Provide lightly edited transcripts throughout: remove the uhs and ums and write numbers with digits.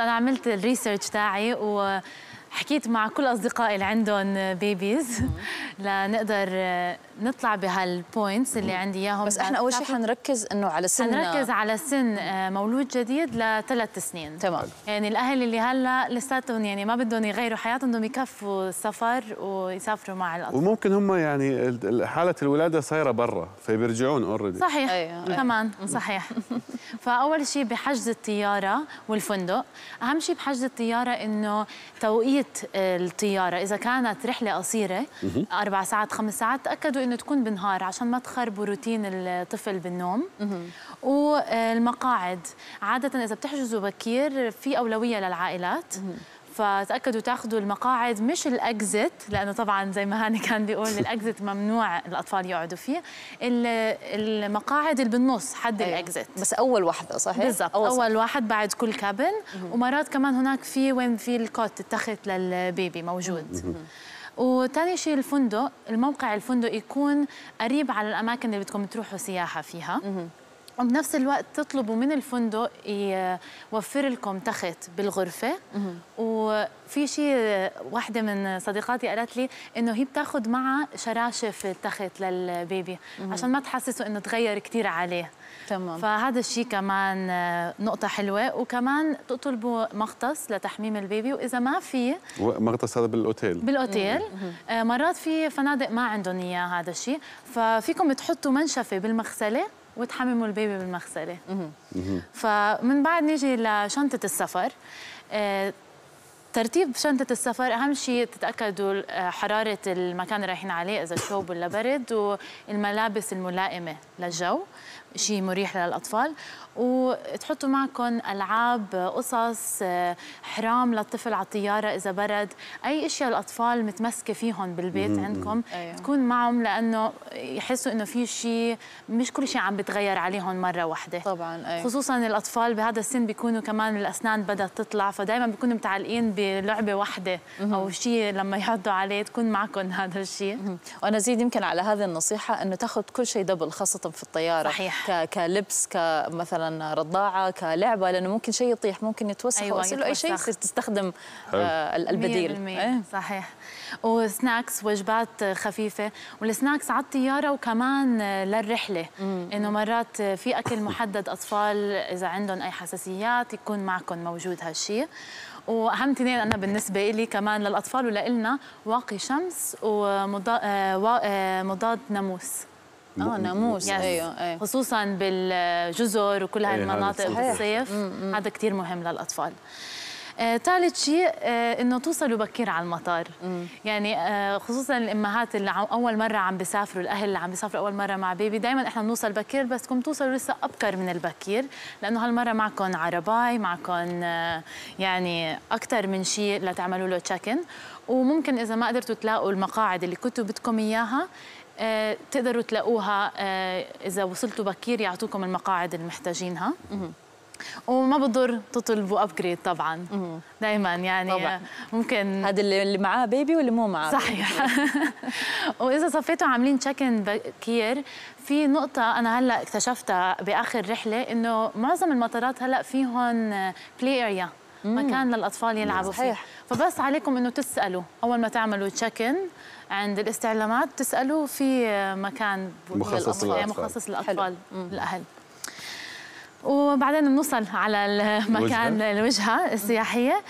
أنا عملت الريسيرش تاعي وحكيت مع كل أصدقائي اللي عندهم بيبيز لنقدر نطلع بهالبوينتس اللي عندي إياهم. بس إحنا أول شيء حنركز إنه على سن مولود جديد ل3 سنين. تمام. يعني الأهل اللي هلا لساتهم يعني ما بدهم يغيروا حياتهم، بدهم يكفوا السفر ويسافروا مع الأطفال. وممكن هم يعني حالة الولادة صايرة برا فبيرجعون أوريدي. صحيح. أيوة. كمان صحيح. فأول شيء بحجز الطيارة والفندق، أهم شيء بحجز الطيارة إنه توقيت الطيارة، إذا كانت رحلة قصيرة 4 ساعات 5 ساعات تأكدوا إنه تكون بالنهار عشان ما تخربوا روتين الطفل بالنوم. والمقاعد عادة إذا بتحجزوا بكير في أولوية للعائلات، فتأكدوا تاخذوا المقاعد مش الأكزت، لأنه طبعا زي ما هاني كان بيقول الأكزت ممنوع الأطفال يقعدوا فيه، المقاعد اللي بالنص حد الأكزت. بس أول واحدة صحيح؟ بالضبط، أول واحد بعد كل كابن، ومرات كمان هناك في وين في الكوت التخت للبيبي موجود. وثاني شيء الفندق، الموقع الفندق يكون قريب على الأماكن اللي بدكم تروحوا سياحة فيها. وبنفس الوقت تطلبوا من الفندق يوفر لكم تخت بالغرفة. وفي شيء واحدة من صديقاتي قالت لي إنه هي بتاخد معها شراشف التخت للبيبي عشان ما تحسسوا إنه تغير كتير عليه. تمام. فهذا الشيء كمان نقطة حلوة. وكمان تطلبوا مغطس لتحميم البيبي، وإذا ما في مغطس هذا بالأوتيل مرات في فنادق ما عندهم إياه هذا الشيء، ففيكم تحطوا منشفة بالمغسلة وتحمموا البيبي بالمغسلة. فمن بعد نيجي لشنطة السفر. ترتيب شنطة السفر أهم شيء تتأكدوا حرارة المكان اللي رايحين عليه إذا شوب ولا برد، والملابس الملائمة للجو، شيء مريح للأطفال، وتحطوا معكم ألعاب، قصص، حرام للطفل على الطيارة إذا برد، أي أشياء الأطفال متمسكة فيهم بالبيت عندكم تكون معهم، لأنه يحسوا إنه في شيء مش كل شيء عم بتغير عليهم مرة واحدة. طبعاً. خصوصاً الأطفال بهذا السن بيكونوا كمان الأسنان بدأت تطلع، فدائماً بيكونوا متعلقين بلعبة واحدة أو شيء لما يحضوا عليه، تكون معكم هذا الشيء. وأنا زيد يمكن على هذه النصيحة إنه تاخذ كل شيء دبل، خاصة في الطيارة. صحيح. كلبس، كمثلا رضاعه، كلعبه، لانه ممكن شيء يطيح، ممكن يتوسخ او يصير له اي شيء، تستخدم البديل. صحيح. وسناكس، وجبات خفيفه، والسناكس على الطياره وكمان للرحله، انه مرات في اكل محدد اطفال اذا عندهم اي حساسيات يكون معكم موجود هالشيء. واهم 2 انا بالنسبه لي كمان للاطفال ولنا، واقي شمس ومضاد ناموس. ناموس. ايوه خصوصا بالجزر وكل هاي المناطق بالصيف، هذا كثير مهم للاطفال. ثالث شيء انه توصلوا بكير على المطار. يعني خصوصا الامهات اللي اول مره عم بيسافروا، الاهل اللي عم بيسافروا اول مره مع بيبي، دائما احنا بنوصل بكير، بس كم توصلوا لسه ابكر من البكير، لانه هالمره معكم عرباي، معكم يعني اكثر من شيء لتعملوا له تشيكن. وممكن اذا ما قدرتوا تلاقوا المقاعد اللي كنتوا بدكم اياها تقدروا تلاقوها، إذا وصلتوا بكير يعطوكم المقاعد اللي محتاجينها. وما بضر تطلبوا ابجريد طبعا، دائما يعني طبعاً. ممكن هذا اللي معاه بيبي واللي مو معاه. صحيح. واذا صفيتوا عاملين تشيكن بكير، في نقطه انا هلا اكتشفتها باخر رحله، انه معظم المطارات هلا فيهم بلاي اريا، مكان للاطفال يلعبوا فيه. فبس عليكم انه تسالوا اول ما تعملوا تشيكن عند الاستعلامات، تسالوا في مكان مخصص للاطفال الاهل. وبعدين بنوصل على المكان، الوجهه السياحيه.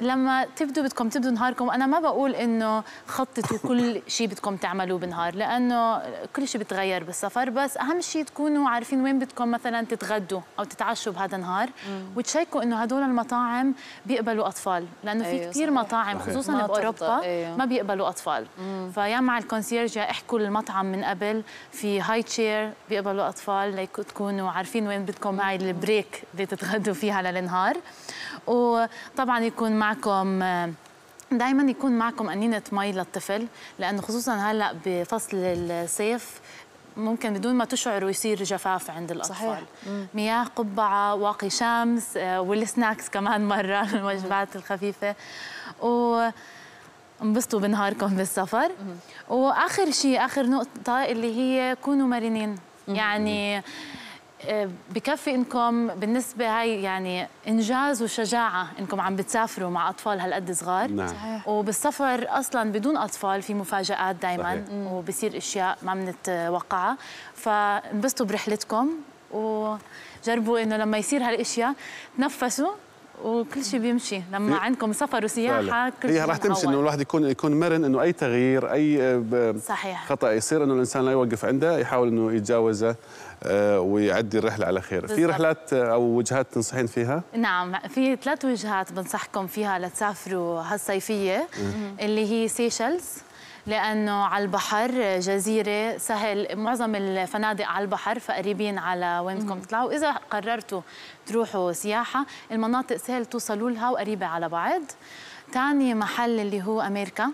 لما بدكم تبدوا نهاركم، انا ما بقول انه خططوا كل شيء بدكم تعملوه بنهار، لانه كل شيء بتغير بالسفر، بس اهم شيء تكونوا عارفين وين بدكم مثلا تتغدوا او تتعشوا بهذا النهار، وتشيكوا انه هدول المطاعم بيقبلوا اطفال، لانه في كثير مطاعم خصوصا باوروبا ما بيقبلوا اطفال. فيا مع الكونسيرج احكوا المطعم من قبل، في هاي تشير بيقبلوا اطفال، لتكونوا عارفين وين بدكم هاي البريك اللي تتغدوا فيها للنهار. وطبعا يكون معكم دائما قنينة مي للطفل، لانه خصوصا هلا بفصل الصيف ممكن بدون ما تشعروا يصير جفاف عند الأطفال. صحيح. مياه، قبعة، واقي شمس، والسناكس كمان مرة، الوجبات الخفيفة، وانبسطوا بنهاركم بالسفر. وآخر شيء، آخر نقطة اللي هي كونوا مرنين. يعني بكفي انكم بالنسبه هاي يعني انجاز وشجاعه انكم عم بتسافروا مع اطفال هالقد صغار. نعم. وبالسفر اصلا بدون اطفال في مفاجآت دائما وبصير اشياء ما بنتوقعها، فانبسطوا برحلتكم وجربوا انه لما يصير هالاشياء تنفسوا وكل شيء بيمشي. لما عندكم سفر وسياحه كل شيء راح تمشي، انه الواحد يكون مرن، انه اي تغيير اي صحيح. خطا يصير انه الانسان لا يوقف عنده، يحاول انه يتجاوزه ويعدي الرحله على خير. بالضبط. في رحلات او وجهات تنصحين فيها؟ نعم، في 3 وجهات بنصحكم فيها لتسافروا هالصيفيه. اللي هي سيشلز، لأنه على البحر، جزيرة، سهل، معظم الفنادق على البحر فقريبين على وين بدكم تطلعوا. إذا قررتوا تروحوا سياحة المناطق سهل توصلوا لها وقريبة على بعض. ثاني محل اللي هو أمريكا.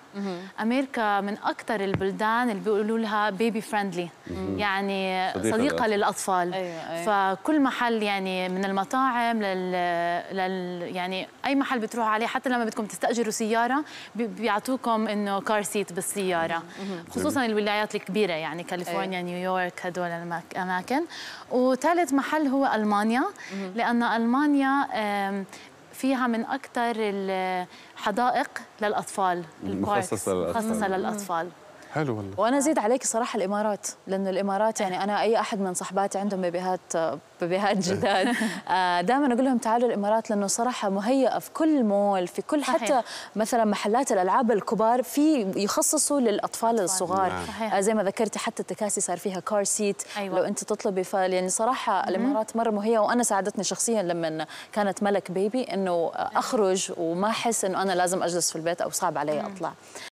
أمريكا من أكثر البلدان اللي بيقولوا لها بيبي فريندلي، يعني صديقة للأطفال. أيوة. فكل محل يعني من المطاعم يعني أي محل بتروحوا عليه، حتى لما بدكم تستأجروا سيارة بيعطوكم إنه كار سيت بالسيارة، خصوصا الولايات الكبيرة يعني كاليفورنيا، نيويورك، هدول الأماكن. وثالث محل هو ألمانيا، لأن ألمانيا فيها من أكثر الحدائق للأطفال مخصصة للأطفال. حلو والله. وأنا زيد عليك صراحة الإمارات، لأنه الإمارات يعني أنا أي أحد من صحباتي عندهم بيبيهات جداد دائما أقول لهم تعالوا الإمارات، لأنه صراحة مهيئة في كل مول، في كل حتى مثلا محلات الألعاب الكبار في يخصصوا للأطفال الصغار. زي ما ذكرتي حتى التكاسي صار فيها كار سيت. أيوة. لو أنت تطلبي يعني صراحة الإمارات مرة مهيئة، وأنا ساعدتني شخصيا لما كانت ملك بيبي إنه أخرج وما أحس إنه أنا لازم أجلس في البيت أو صعب علي أطلع.